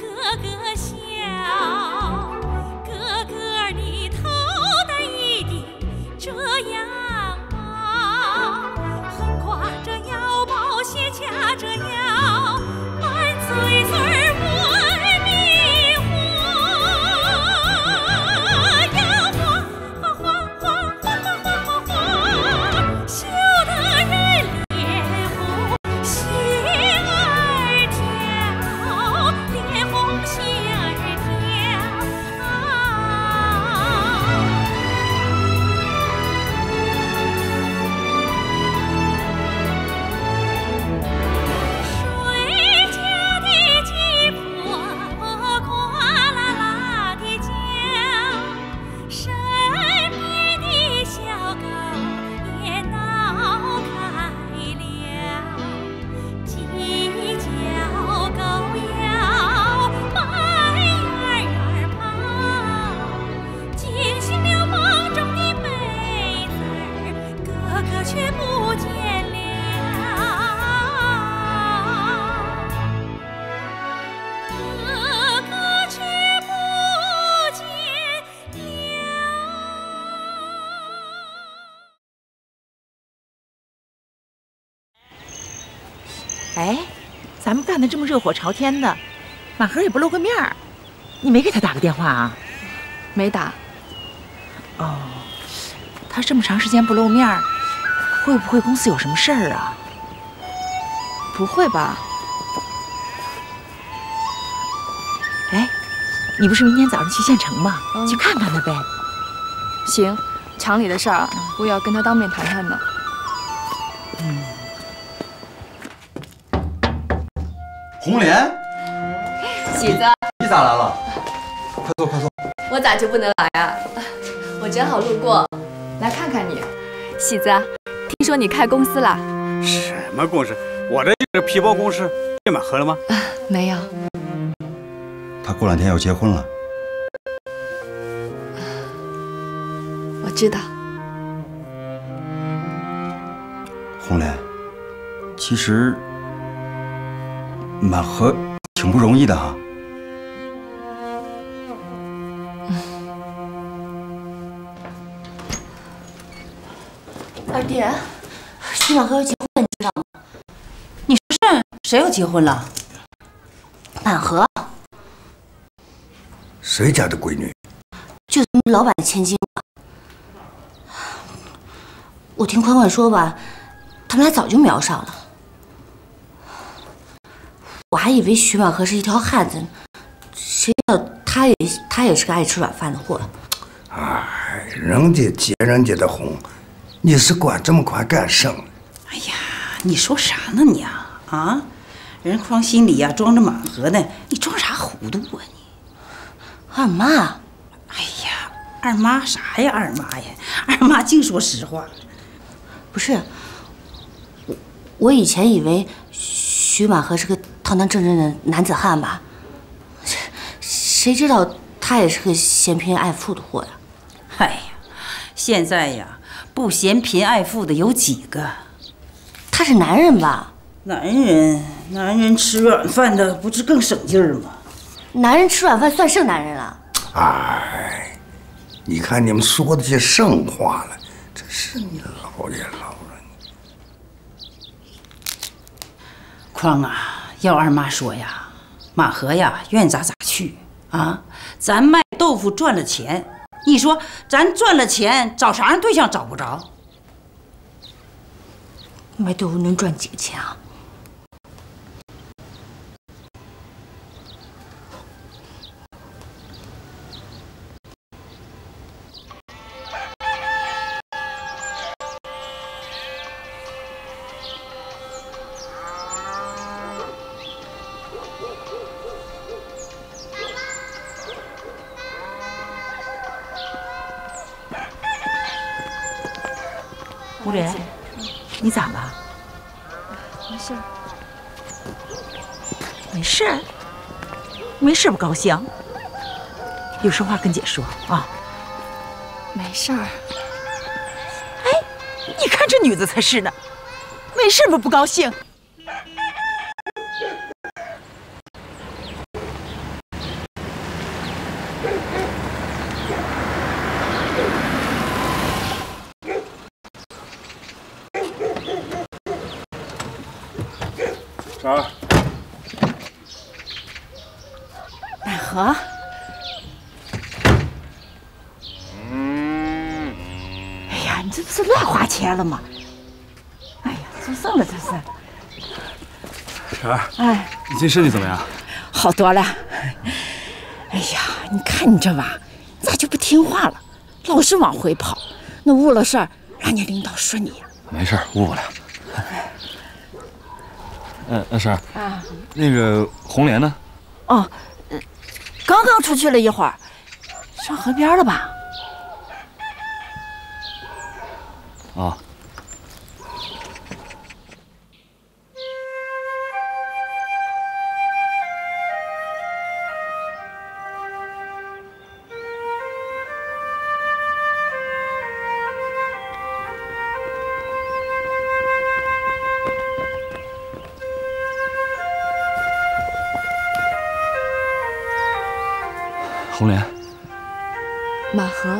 咯咯笑，哥哥你头戴一顶遮阳帽，横挎着腰包斜掐着腰，满嘴嘴问迷惑呀，花花花花花花花花，羞得人脸红，心儿跳，脸红心儿跳谁家的鸡婆婆呱啦啦地叫，身边的小狗也闹开了，鸡叫狗咬，慢儿跑，惊醒了梦中的妹子儿，哥哥却不见了，哥哥却不见了。哎，咱们干得这么热火朝天的，马和也不露个面儿，你没给他打个电话啊？没打。哦，他这么长时间不露面儿，会不会公司有什么事儿啊？不会吧？哎，你不是明天早上去县城吗？去看看他呗。行，厂里的事儿我也要跟他当面谈谈呢。红莲，喜子，你咋来了？快坐，快坐。我咋就不能来啊？我正好路过，来看看你。喜子，听说你开公司啦？什么公司？我这就是皮包公司。这满喝了吗？没有，他过两天要结婚了，我知道。红莲，其实满和挺不容易的啊。二弟，徐满和要结婚了，你知道吗？你说是谁要结婚了？满和，谁家的闺女？就是你老板的千金吧。我听宽宽说吧，他们俩早就瞄上了。我还以为徐满和是一条汉子呢，谁知道他也是个爱吃软饭的货。哎，人家结人家的婚，你是管这么宽干什么？哎呀，你说啥呢你啊？啊，人光心里呀、装着满和呢，你装啥糊涂啊你？二妈，哎呀，二妈啥呀？二妈呀，二妈净说实话了。不是，我以前以为徐满和是个堂堂正正的男子汉吧，谁知道他也是个嫌贫爱富的货呀！哎呀，现在呀，不嫌贫爱富的有几个？他是男人吧？男人吃软饭的不是更省劲儿吗？男人吃软饭算剩男人了？哎，你看你们说的这剩话了，真是你老也老了你。匡啊，要二妈说呀，马和呀，愿咋咋去啊？咱卖豆腐赚了钱，你说咱赚了钱找啥样对象找不着？卖豆腐能赚几个钱啊？胡莲，你咋了？没事。没事？没事不高兴？有什么话跟姐说啊？没事儿。哎，你看这女子才是呢，没事不高兴。啊！百合。哎呀，你这不是乱花钱了吗？哎呀，出事了，这是。璇儿，哎，你这身体怎么样？好多了。哎呀，你看你这娃，咋就不听话了？老是往回跑，那误了事儿，让你领导说你。没事，误不了。 婶儿啊，那个红莲呢？哦，刚刚出去了一会儿，上河边了吧？啊。红莲，马和，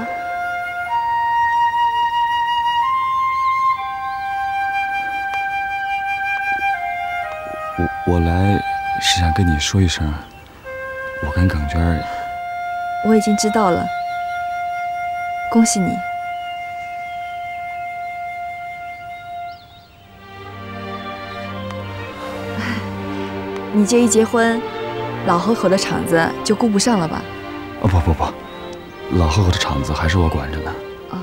我来是想跟你说一声，我跟耿娟儿，我已经知道了，恭喜你。你这一结婚，老河口的厂子就顾不上了吧？ 哦不，老河口的厂子还是我管着呢。啊，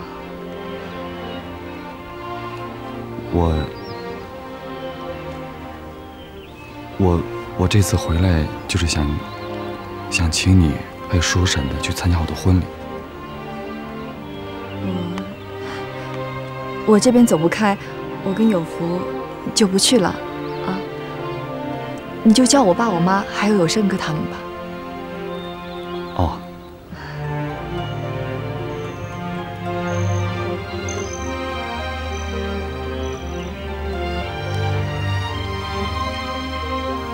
我这次回来就是想请你还有叔婶的去参加我的婚礼。我这边走不开，我跟有福就不去了啊。你就叫我爸、我妈还有胜哥他们吧。 哦，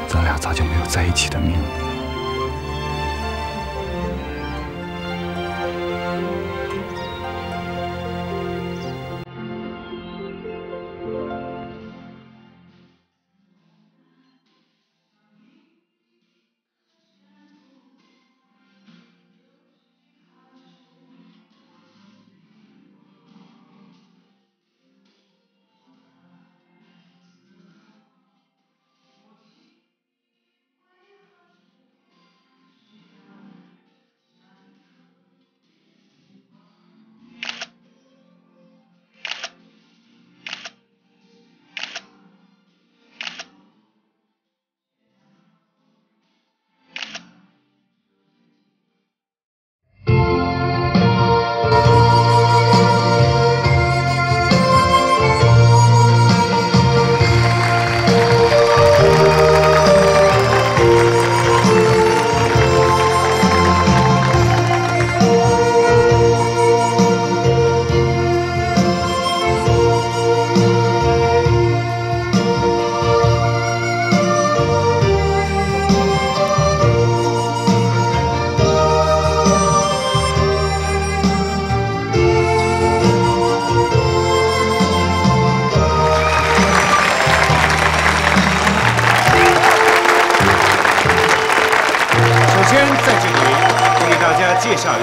咱俩早就没有在一起的命了。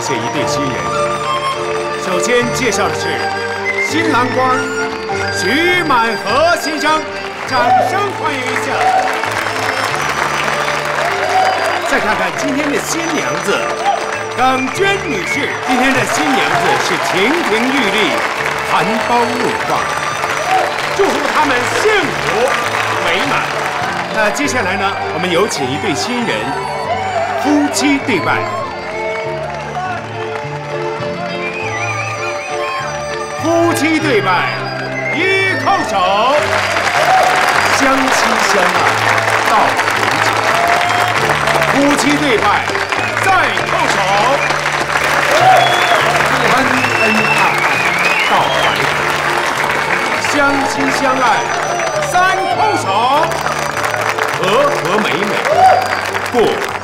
请一对新人夫妻对拜，夫妻对拜，一叩首，相亲相爱到永久。夫妻对拜，再叩首，恩恩爱爱到白头。相亲相爱，三叩首。 和和美美过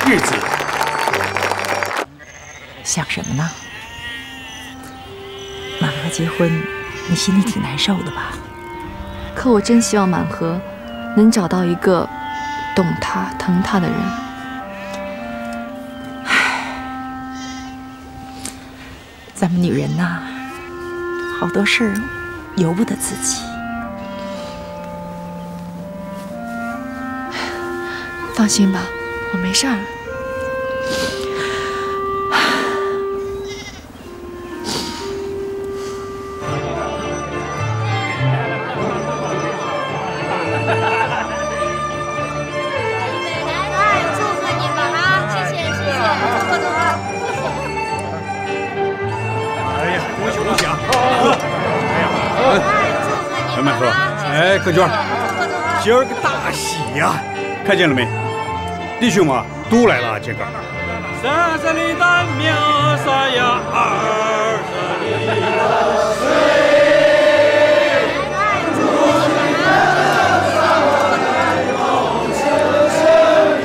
日子，想什么呢？满和结婚，你心里挺难受的吧？可我真希望满和能找到一个懂他、疼他的人。唉，咱们女人呐，好多事儿由不得自己。放心吧，我没事儿。 贺娟，今儿个大喜呀！看见了没，弟兄们都来了，今个。三十里单苗啥呀？二十里老水，祝你们三五成生意，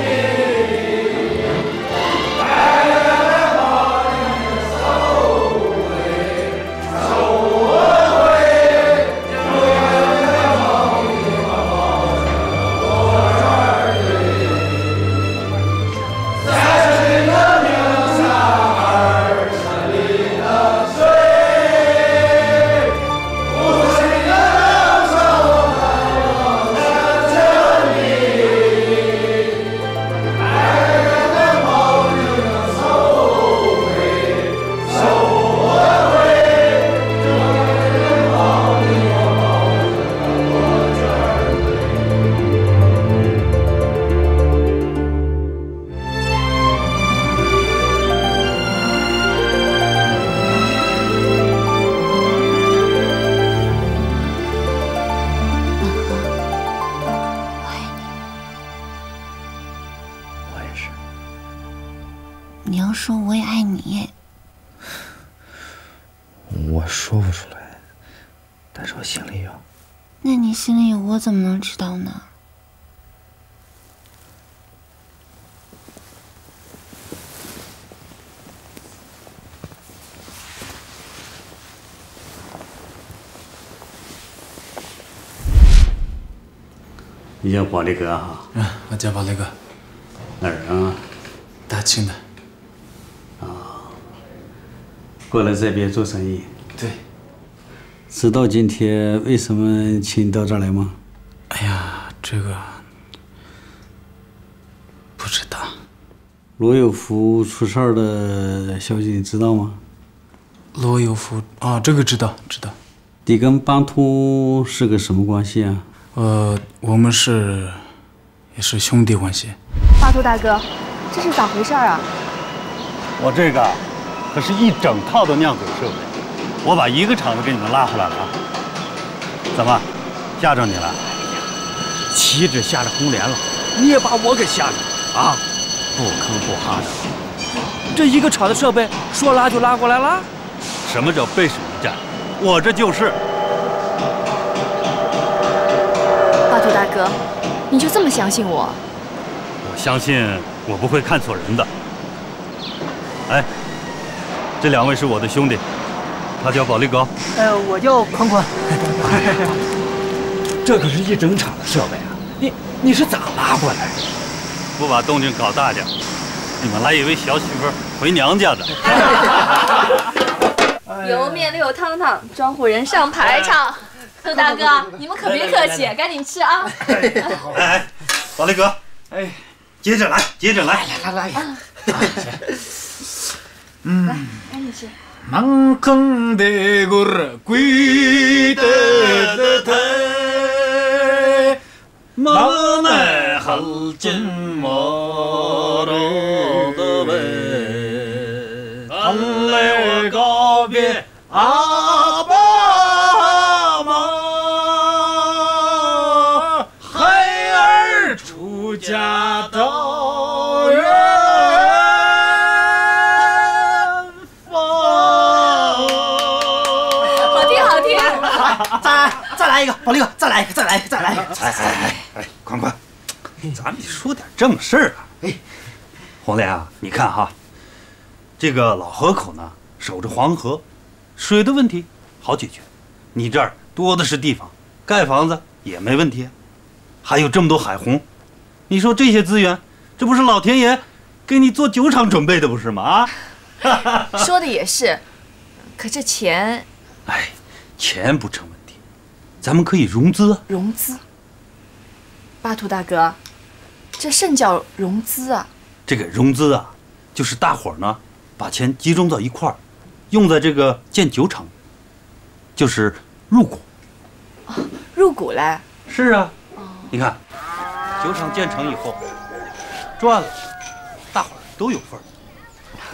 怎么能知道呢？你叫宝力哥哈？啊，我叫宝力哥。哪儿人啊？大庆的。啊，过来这边做生意。对。知道今天为什么请你到这儿来吗？ 哎呀，这个不知道。罗有福出事儿的消息你知道吗？罗有福啊，这个知道。你跟邦通是个什么关系啊？我们也是兄弟关系。巴图大哥，这是咋回事啊？我这个可是一整套的酿酒设备，我把一个厂子给你们拉回来了啊！怎么，吓着你了？ 岂止吓着红莲了，你也把我给吓着了啊！不吭不哈的，这一个厂的设备说拉就拉过来了。什么叫背水一战？我这就是。巴图大哥，你就这么相信我？我相信我不会看错人的。哎，这两位是我的兄弟，他叫宝力哥，我叫坤坤。这可是一整厂的设备啊！你是咋拉过来的？不把动静搞大点，你们还以为小媳妇回娘家的。油面六汤汤，庄户人上排场。贺大哥，你们可别客气，赶紧吃啊！哎，宝力哥，哎，接着来。来，赶紧吃。 만에 할진 모르더베 달래 겁이 아바마 하이얼 주자더여 再来一个，宝力哥，再来一个！哎，宽宽，咱们得说点正事儿啊！哎，红莲啊，你看哈，这个老河口呢，守着黄河，水的问题好解决。你这儿多的是地方，盖房子也没问题。还有这么多海虹，你说这些资源，这不是老天爷给你做酒厂准备的，不是吗？啊，说的也是，可这钱……哎，钱不成问题，咱们可以融资啊。融资？巴图大哥，这甚叫融资啊？这个融资啊，就是大伙儿呢把钱集中到一块儿，用在这个建酒厂，就是入股。啊，入股嘞？是啊，你看。 酒厂建成以后，赚了，大伙儿都有份儿；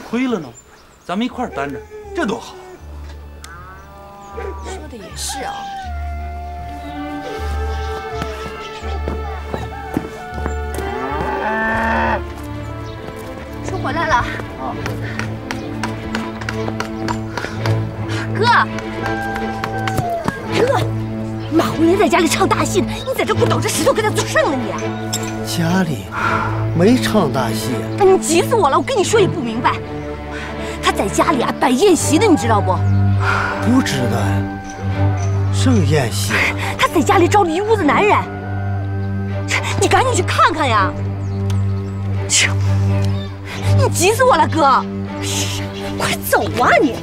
亏了呢，咱们一块儿担着，这多好！说的也是啊。叔回来了。啊。哥，哥。 马红莲在家里唱大戏呢，你在这不抖着石头跟他作甚呢你、啊？家里没唱大戏、啊。哎，你急死我了！我跟你说也不明白，他在家里啊摆宴席呢，你知道不？不知道呀，正宴席。他在家里招了一屋子男人，你赶紧去看看呀！你急死我了，哥！快走啊你！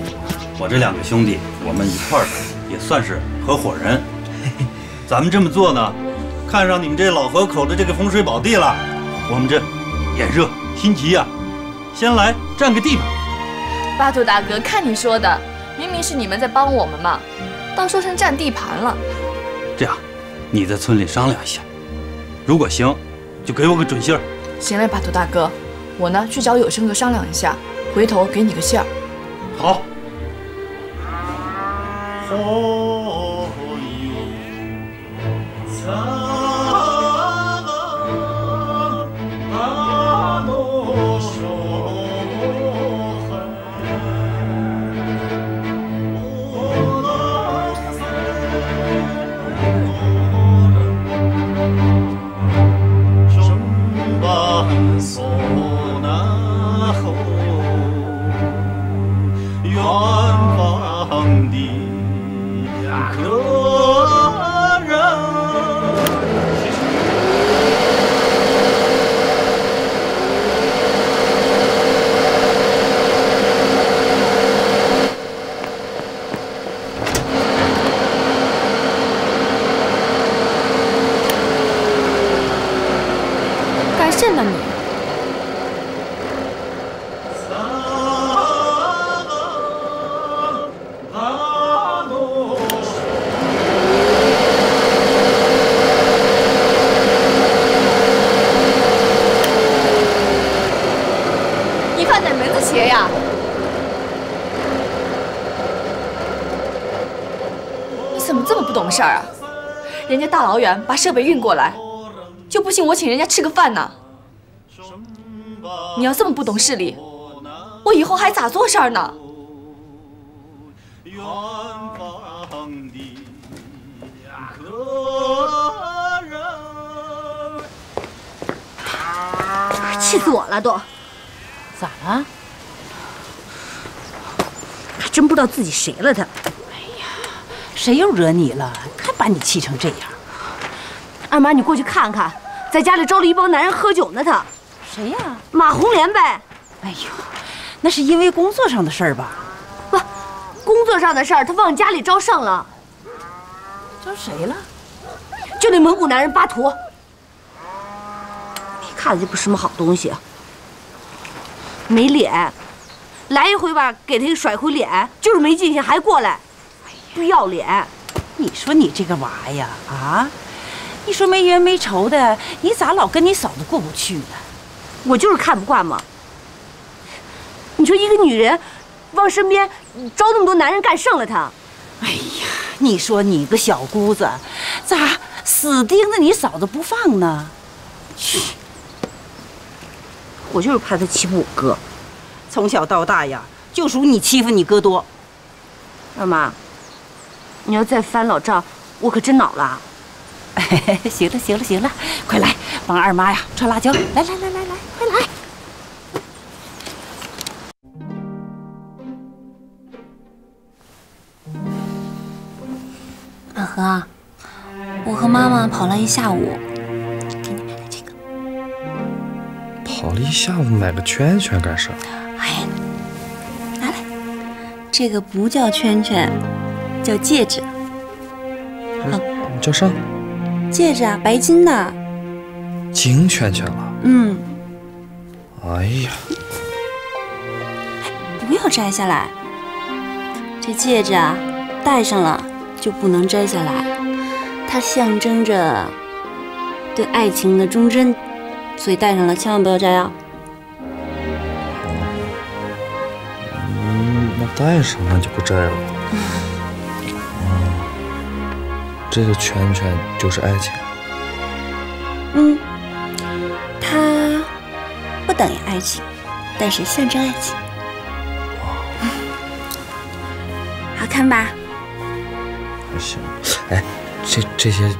我这两个兄弟，我们一块儿也算是合伙人。 咱们这么做呢，看上你们这老河口的这个风水宝地了，我们这眼热心急呀、啊，先来占个地吧。巴图大哥，看你说的，明明是你们在帮我们嘛，倒说成占地盘了。这样，你在村里商量一下，如果行，就给我个准信儿。行嘞，巴图大哥，我呢去找有生哥商量一下，回头给你个信儿。好。好。 事儿啊，人家大老远把设备运过来，就不信我请人家吃个饭呢？你要这么不懂事理，我以后还咋做事儿呢？气死我了都！咋了？还真不知道自己谁了他。 谁又惹你了？还把你气成这样！二妈，你过去看看，在家里招了一帮男人喝酒呢。他谁呀？马红莲呗。哎呦，那是因为工作上的事儿吧？不，工作上的事儿他往家里招上了。招谁了？就那蒙古男人巴图。一看就不是什么好东西，没脸。来一回吧，给他一甩回脸，就是没进去还过来。 不要脸！你说你这个娃呀，啊，你说没冤没仇的，你咋老跟你嫂子过不去呢？我就是看不惯嘛。你说一个女人往身边招那么多男人，干剩了她。哎呀，你说你个小姑子，咋死盯着你嫂子不放呢？我就是怕她欺负我哥，从小到大呀，就属你欺负你哥多。二妈。 你要再翻老账，我可真恼了。行了行了行了，快来帮二妈呀串辣椒！来来来来来，快来！阿和，我和妈妈跑了一下午，给你买了这个。一下子买个圈圈干啥？哎，拿来，这个不叫圈圈，叫戒指。啊，叫啥？戒指啊，白金的。金圈圈了。嗯。哎呀，不要摘下来。这戒指啊，戴上了就不能摘下来，它象征着对爱情的忠贞。 所以戴上了，千万不要摘啊！嗯，那戴上那就不摘了。这个圈圈就是爱情。嗯，它不等于爱情，但是象征爱情。好看吧？还行。哎，这些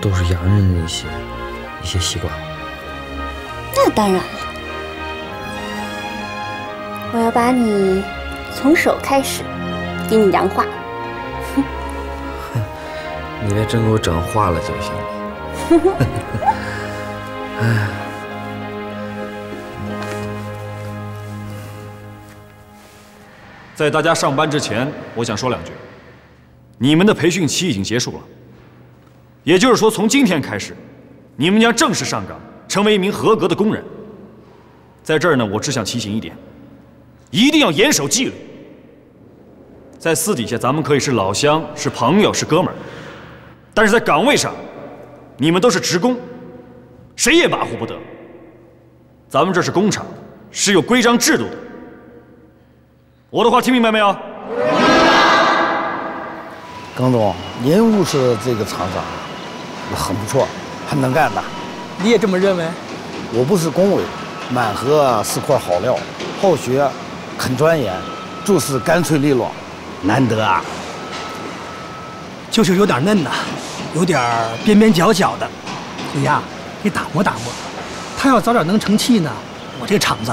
都是洋人的一些习惯。 那当然了，我要把你从手开始，给你洋化。哼，你别真给我整化了就行了。哎，在大家上班之前，我想说两句。你们的培训期已经结束了，也就是说，从今天开始，你们将正式上岗。 成为一名合格的工人，在这儿呢，我只想提醒一点，一定要严守纪律。在私底下，咱们可以是老乡、是朋友、是哥们儿，但是在岗位上，你们都是职工，谁也马虎不得。咱们这是工厂，是有规章制度的。我的话听明白没有？耿总，您务是这个厂长，很不错，很能干的。 你也这么认为？我不是恭维，满河是块好料，好学，很钻研，做事干脆利落，难得啊。就是有点嫩呐，有点边边角角的，你呀，你打磨打磨。他要早点能成器呢，我这厂子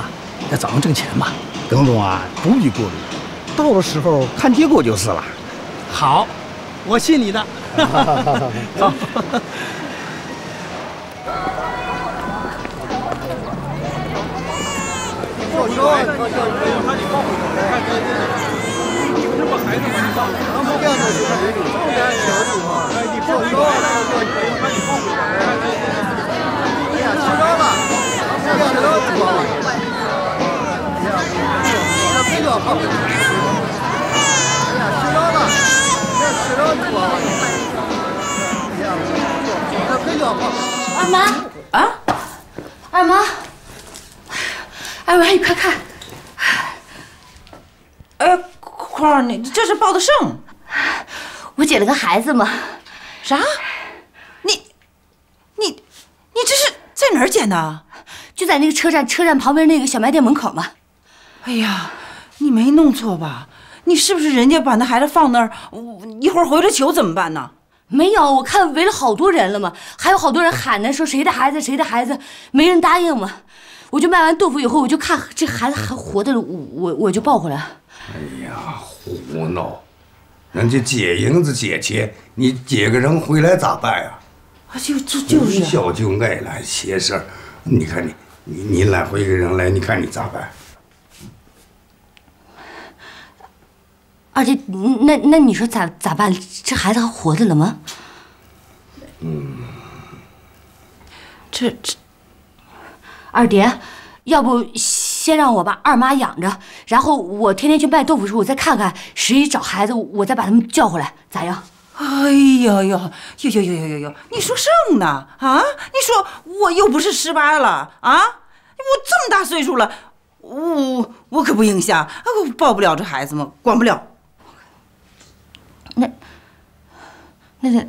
也早能挣钱嘛。耿总啊，不必过虑，到的时候看结果就是了。好，我信你的。走。二妈啊，二妈，二妈，你快看！ 你这是报的胜，我捡了个孩子嘛。啥？你这是在哪儿捡的？就在那个车站旁边那个小卖店门口嘛。哎呀，你没弄错吧？你是不是人家把那孩子放那儿，一会儿回来求怎么办呢？没有，我看围了好多人了嘛，还有好多人喊呢，说谁的孩子谁的孩子，没人答应嘛。我就卖完豆腐以后，我就看这孩子还活着，我就抱回来。 哎呀，胡闹！人家解银子解钱，你解个人回来咋办呀？啊，就是从小就爱揽闲事儿，你看你揽回一个人来，你看你咋办？二姐，那你说咋办？这孩子还活着了吗？嗯，这，二姐，要不？ 先让我把二妈养着，然后我天天去卖豆腐时候，我再看看谁找孩子，我再把他们叫回来，咋样？哎呀呀，呦！你说剩呢？啊？你说我又不是18了啊？我这么大岁数了，我可不应下，啊，我抱不了这孩子嘛，管不了。那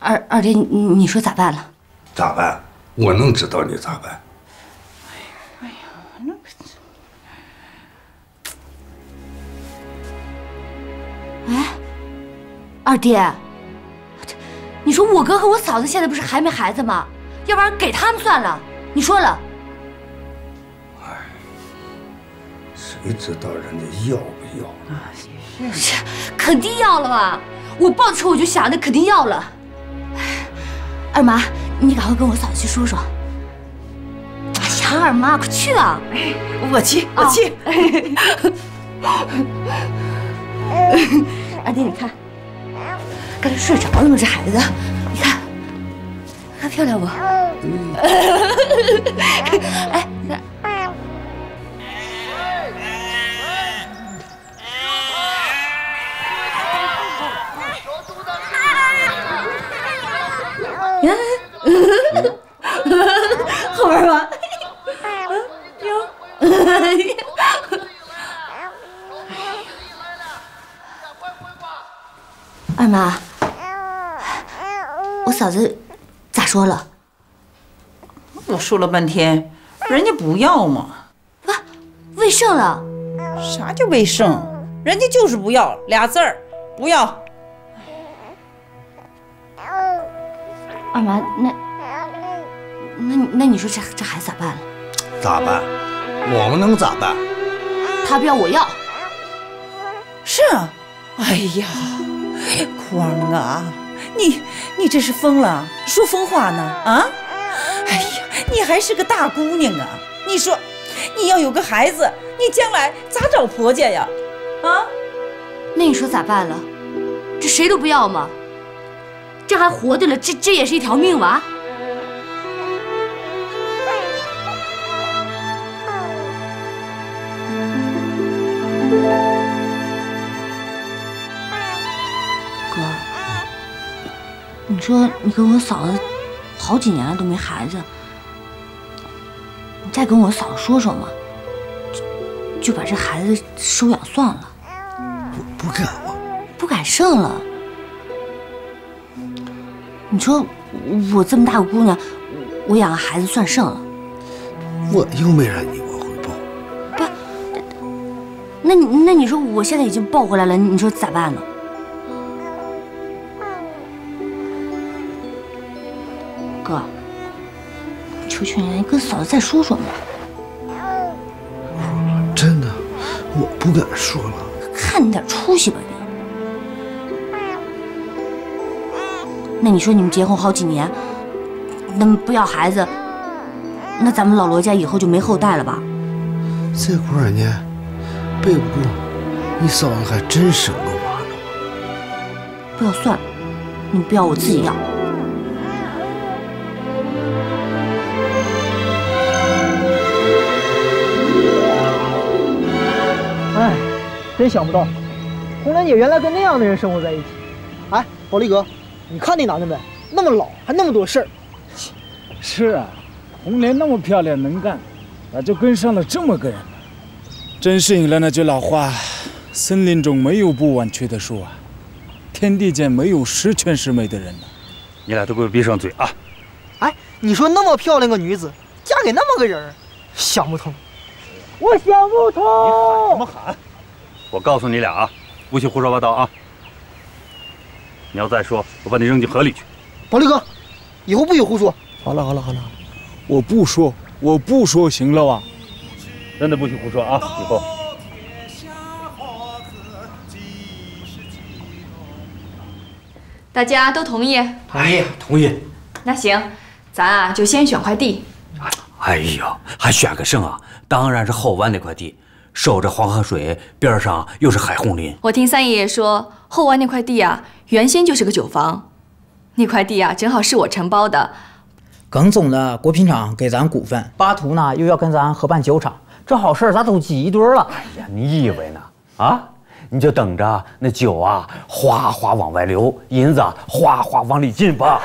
二姐，你说咋办了？咋办？我能知道你咋办？ 哎，二爹，你说我哥和我嫂子现在不是还没孩子吗？要不然给他们算了。你说了，哎，谁知道人家要不要呢？是，肯定要了吧？我抱的时候我就想着肯定要了。哎，二妈，你赶快跟我嫂子去说说。哎呀，韩二妈，快去啊！哎，我去，我去。二弟，你看，刚才睡着了吗？这孩子，你看，看漂亮不？哎，那。 好玩吧？哟，二妈，我嫂子咋说了？我说了半天，人家不要嘛。啊，为剩了？啥叫为剩？人家就是不要，俩字儿，不要。二妈，那你说这孩子咋办了？咋办？我们能咋办？他不要，我要。是啊，哎呀，光啊，你这是疯了，说疯话呢啊！哎呀，你还是个大姑娘啊！你说，你要有个孩子，你将来咋找婆家呀？啊？那你说咋办了？这谁都不要嘛？这还活着了，这也是一条命娃。 你说你跟我嫂子好几年了都没孩子，你再跟我嫂子说说嘛，就把这孩子收养算了。不敢了，不敢剩了。你说我这么大个姑娘，我养个孩子算剩了？我又没让你给我回报。不，那你说我现在已经抱回来了，你说咋办呢？ 哥，求求你跟嫂子再说说嘛！真的，我不敢说了。看你点出息吧你！那你说你们结婚好几年，那么不要孩子，那咱们老罗家以后就没后代了吧？这过两年，背不住，你嫂子还真生个娃呢。不要算了，你不要我自己要。 哎，真想不到，红莲姐原来跟那样的人生活在一起。哎，宝利哥，你看那男的没？那么老，还那么多事儿。是啊，红莲那么漂亮能干，咋就跟上了这么个人呢？真是应了那句老话：森林中没有不晚缺的树啊，天地间没有十全十美的人呢。你俩都给我闭上嘴啊！哎，你说那么漂亮个女子，嫁给那么个人，想不通。 我想不通！你喊什么喊？我告诉你俩啊，不许胡说八道啊！你要再说，我把你扔进河里去。宝利哥，以后不许胡说。好了好了好了，我不说行了吧？真的不许胡说啊！以后。大家都同意？哎呀，同意。那行，咱啊就先选块地。 哎呀，还选个剩啊！当然是后湾那块地，守着黄河水边上，又是海红林。我听三爷爷说，后湾那块地啊，原先就是个酒坊，那块地啊，正好是我承包的。耿总的果品厂给咱股份，巴图呢又要跟咱合办酒厂，这好事咱都挤一堆了。哎呀，你以为呢？啊，你就等着那酒啊，哗哗往外流，银子啊，哗哗往里进吧。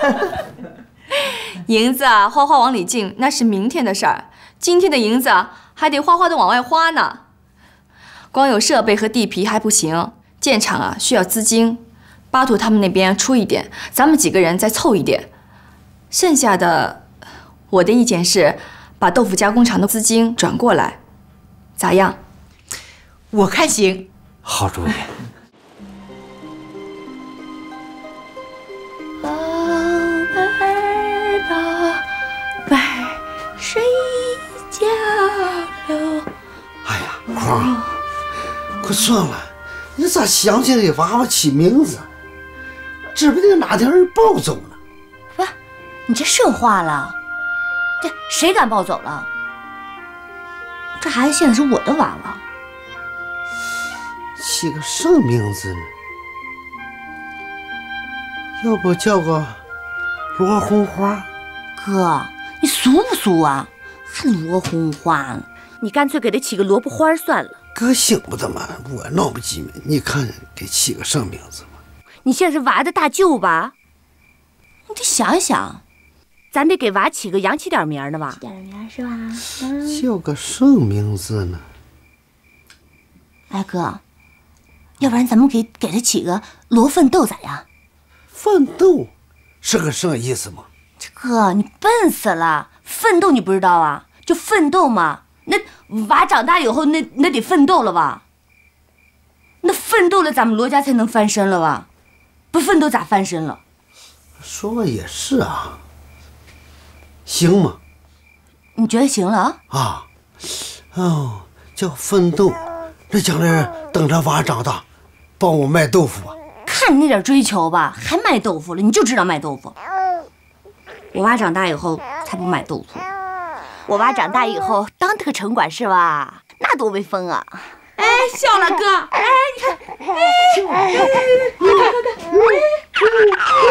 银子啊，哗哗往里进，那是明天的事儿。今天的银子啊，还得哗哗的往外花呢。光有设备和地皮还不行，建厂啊需要资金。巴图他们那边出一点，咱们几个人再凑一点。剩下的，我的意见是，把豆腐加工厂的资金转过来，咋样？我看行。好主意。谁家了？哎呀，框，快算了，你咋想起来给娃娃起名字？指不定哪天人抱走呢。不，你这剩话了，这谁敢抱走了？这孩子现在是我的娃娃。起个什么名字呢？要不叫个罗红花？哥，你俗不俗啊？还罗红花呢？你干脆给他起个萝卜花算了。哥行不得嘛，我闹不急嘛。你看给起个什么名字嘛？你现在是娃的大舅吧？你得想一想。 咱得给娃起个洋气点名呢吧？起点名是吧？嗯、叫个什么名字呢？哎哥，要不然咱们给他起个罗奋斗咋样？奋斗是个什么意思吗？这哥，你笨死了！奋斗你不知道啊？就奋斗嘛。那娃长大以后，那得奋斗了吧？那奋斗了，咱们罗家才能翻身了吧？不奋斗咋翻身了？说也是啊。 行吗？你觉得行了啊？哦，叫奋斗，那将来等着娃长大，帮我卖豆腐吧。看你那点追求吧，还卖豆腐了？你就知道卖豆腐。我娃长大以后才不卖豆腐。我娃长大以后当特城管是吧？那多威风啊！哎，笑了哥，哎，你看，哎，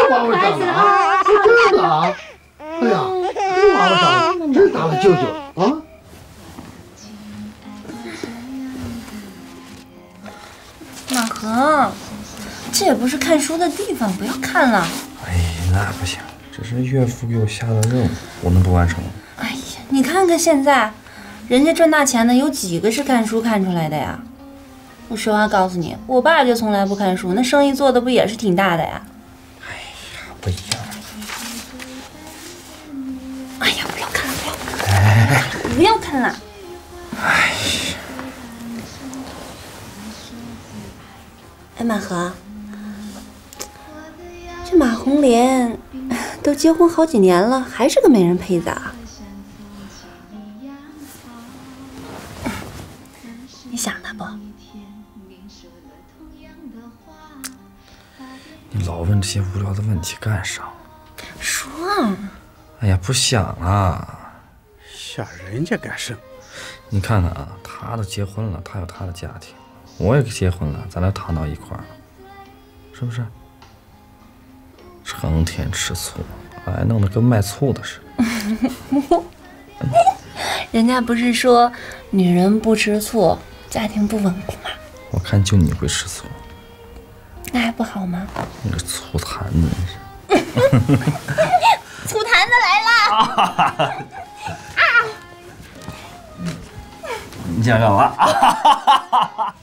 看，哎，孩子啊，真的啊！ 哎呀，这娃娃打了，真打了舅舅啊！马恒，这也不是看书的地方，不要看了。哎，那不行，这是岳父给我下的任务，我能不完成吗？哎呀，你看看现在，人家赚大钱的有几个是看书看出来的呀？我实话告诉你，我爸就从来不看书，那生意做的不也是挺大的呀？哎呀，不一样。 哎呀，不要看了，不要看了，不要看了！哎呀，哎，马和，这马红莲都结婚好几年了，还是个没人配子啊！你想他不？你老问这些无聊的问题干啥？说啊！ 哎呀，不想啊！想人家干什么？你看看啊，他都结婚了，他有他的家庭，我也结婚了，咱俩躺到一块儿了，是不是？成天吃醋，哎，弄得跟卖醋的似的。人家不是说女人不吃醋，家庭不稳固吗？我看就你会吃醋，那还不好吗？你个醋坛子！醋坛子来了！啊！你想干嘛？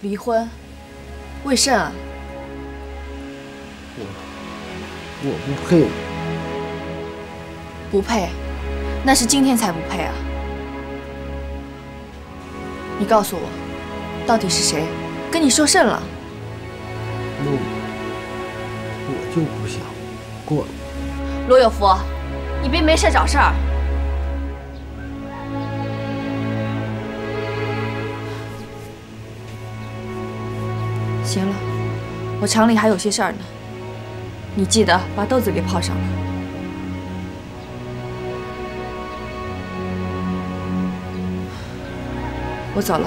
离婚？为甚啊？我不配。不配？那是今天才不配啊！你告诉我，到底是谁跟你说甚了？No。 就不想过了。罗有福，你别没事找事儿。行了，我厂里还有些事儿呢，你记得把豆子给泡上了。 我走了。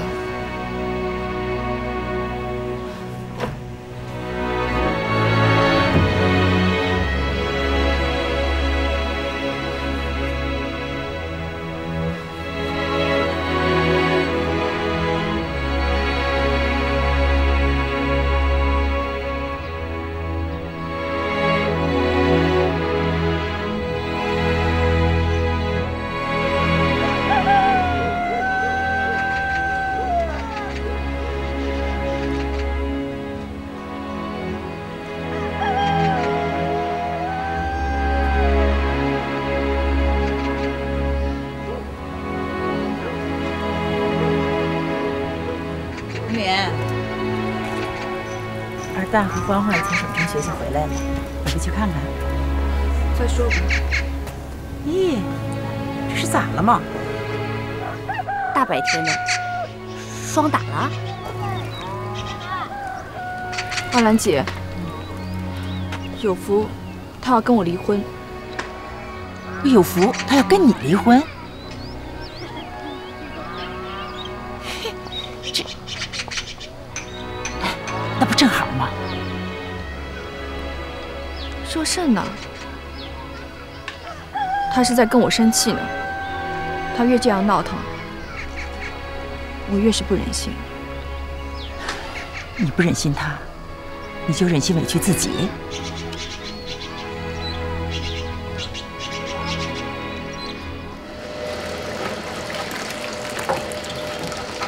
蛋和欢欢从省城学习回来了，我们去看看。再说吧。咦，这是咋了嘛？大白天的，霜打了。二兰姐，有福，他要跟我离婚。我有福，他要跟你离婚。这，那不正好吗？说甚呢？他是在跟我生气呢。他越这样闹腾，我越是不忍心。你不忍心他，你就忍心委屈自己。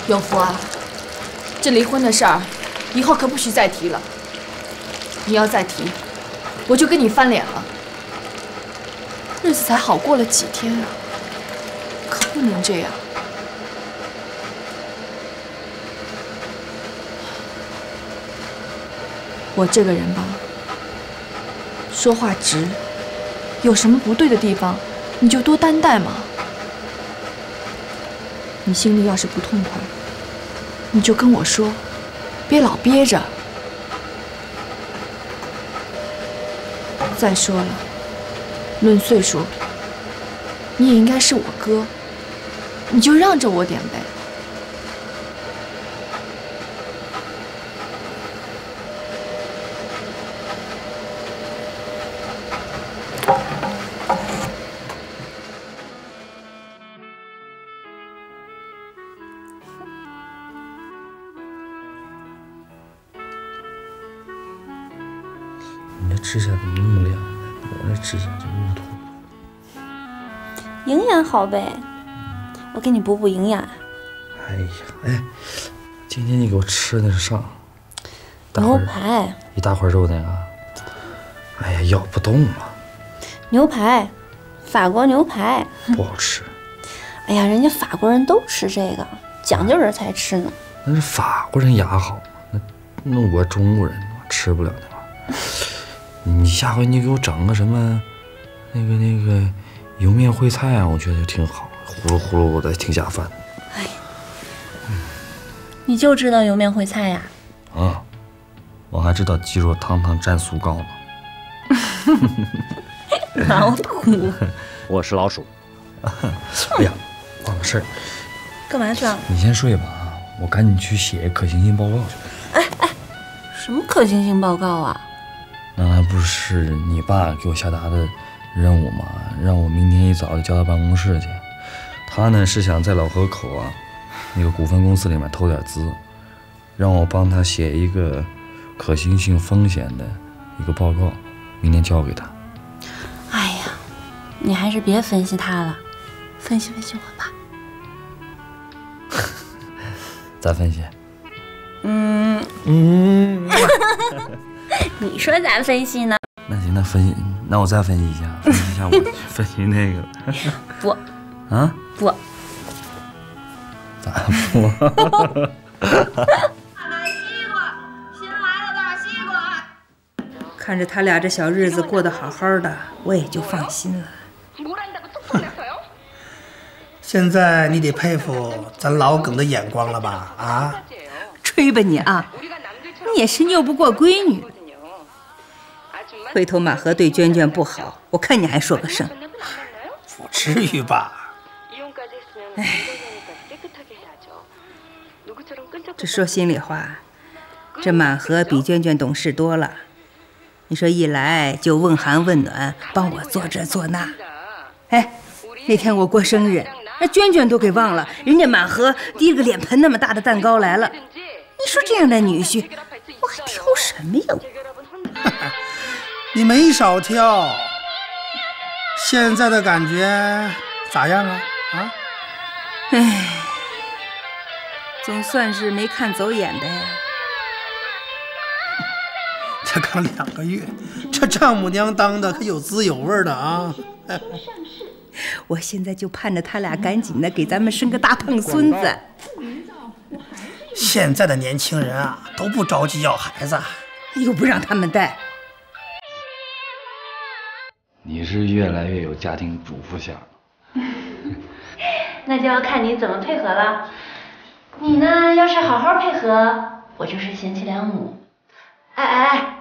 永福啊，这离婚的事儿，以后可不许再提了。你要再提，我就跟你翻脸了。日子才好过了几天啊，可不能这样。我这个人吧，说话直，有什么不对的地方，你就多担待嘛。你心里要是不痛快。 你就跟我说，别老憋着。再说了，论岁数，你也应该是我哥，你就让着我点呗。指甲怎么那么亮？我这指甲就那么土。营养好呗，我给你补补营养。哎呀，哎，今天你给我吃的那是啥？牛排。一大块肉那个。哎呀，咬不动啊。牛排，法国牛排。不好吃。哎呀，人家法国人都吃这个，讲究人才吃呢。那是法国人牙好，那我中国人吃不了那玩意。 你下回你给我整个什么，那个油面烩菜啊，我觉得就挺好，呼噜呼噜我的挺下饭的。哎，你就知道油面烩菜呀？啊，我还知道鸡肉汤汤蘸素膏呢。老土。我是老鼠。哎呀，忘了事儿。干嘛去啊？你先睡吧啊，我赶紧去写可行性报告去。哎，什么可行性报告啊？ 那还不是你爸给我下达的任务吗？让我明天一早就叫到办公室去。他呢是想在老河口啊那个股份公司里面投点资，让我帮他写一个可行性风险的一个报告，明天交给他。哎呀，你还是别分析他了，分析我吧。咋分析？嗯。你说咋分析呢？那行，那我再分析一下，我分析那个不啊不咋不？大西瓜，新来的大西瓜。看着他俩这小日子过得好好的，我也就放心了。现在你得佩服咱老耿的眼光了吧？啊，吹吧你啊！你也是拗不过闺女。 回头马和对娟娟不好，我看你还说个甚？不至于吧？哎，这说心里话，这马和比娟娟懂事多了。你说一来就问寒问暖，帮我做这做那。哎，那天我过生日，那娟娟都给忘了，人家马和提了个脸盆那么大的蛋糕来了。你说这样的女婿，我还挑什么呀？ 你没少挑，现在的感觉咋样啊？啊，哎，总算是没看走眼呗。才刚2个月，这丈母娘当的可有滋有味的啊！我现在就盼着他俩赶紧的给咱们生个大胖孙子。现在的年轻人啊，都不着急要孩子，又不让他们带。 你是越来越有家庭主妇相了，那就要看你怎么配合了。你呢，要是好好配合，我就是贤妻良母。哎，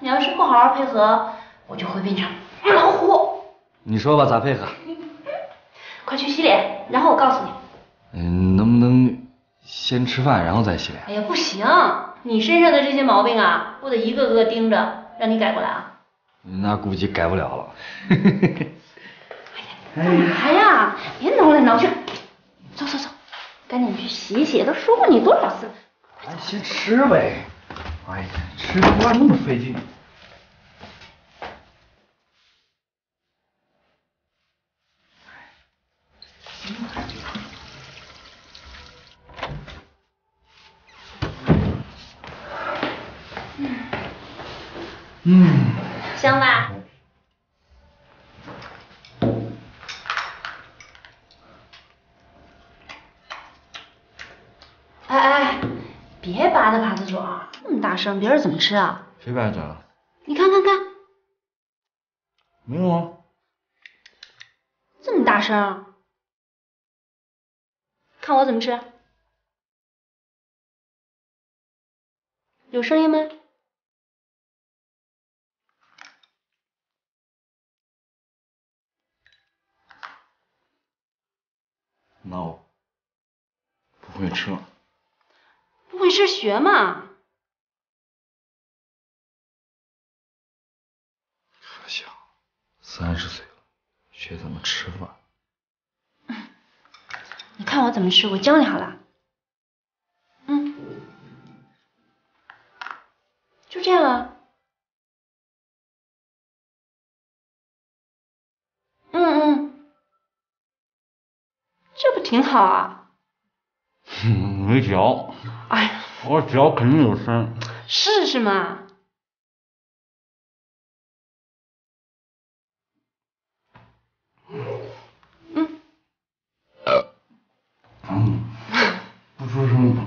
你要是不好好配合，我就会变成老虎。你说吧，咋配合？快去洗脸，然后我告诉你。嗯，能不能先吃饭，然后再洗脸？哎呀，不行，你身上的这些毛病啊，我得一个个盯着，让你改过来啊。那估计改不了了。哎呀，干嘛呀？别挠来挠去。走走走，赶紧去洗一洗，都说过你多少次了。哎，先吃呗。 哎呀，吃这饭那么费劲。香吧？哎哎，别拔它嘴儿。 这么大声，别人怎么吃啊？谁白整？你看看看，没有啊。这么大声，看我怎么吃？有声音吗？那我不会吃了。不会吃学嘛。 小，30岁了，学怎么吃饭。你看我怎么吃，我教你好了。嗯，就这样啊。嗯嗯，这不挺好啊？没嚼。哎呀，我嚼肯定有声。试试嘛。 不出声，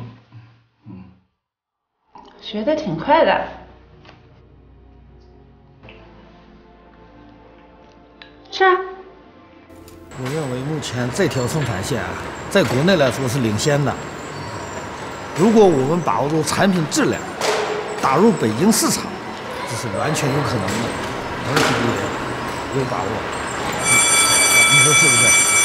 学的挺快的，是啊。我认为目前这条生产线啊，在国内来说是领先的。如果我们把握住产品质量，打入北京市场，这是完全有可能的，完全有把握。 你说是不是？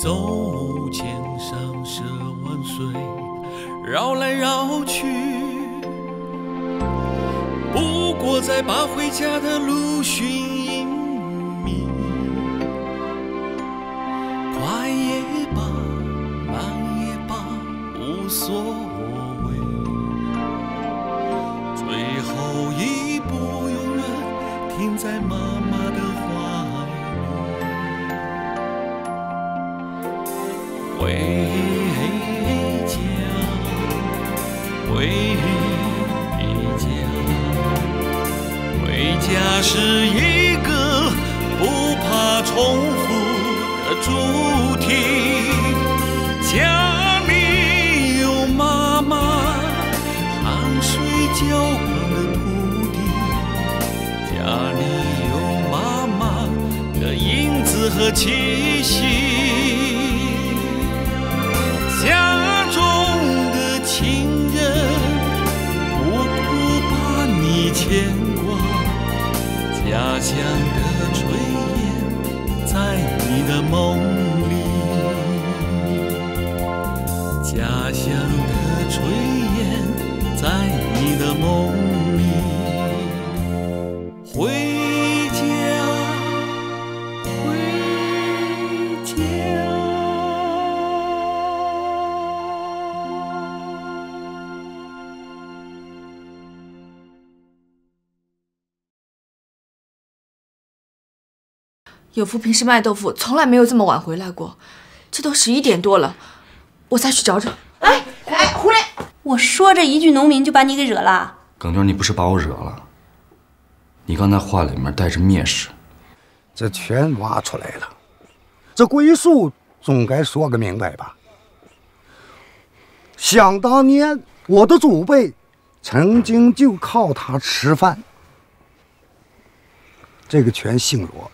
走千山涉万水，绕来绕去，不过再把回家的路寻一觅。快也罢，慢。 无所谓，最后一步永远停在妈妈的怀里。回家，回家，回家是一个不怕重复的主题。家。 焦光的土地，家里有妈妈的影子和气息，家中的亲人不苦把你牵挂，家乡的炊烟在你的梦里，家乡的炊烟。 在你的梦里，回家，回家。有福平时卖豆腐从来没有这么晚回来过，这都11点多了，我再去找找。哎哎，回来！ 我说这一句农民就把你给惹了，耿娟，你不是把我惹了，你刚才话里面带着蔑视，这全挖出来了，这归宿总该说个明白吧？想当年我的祖辈曾经就靠它吃饭，这个全姓罗，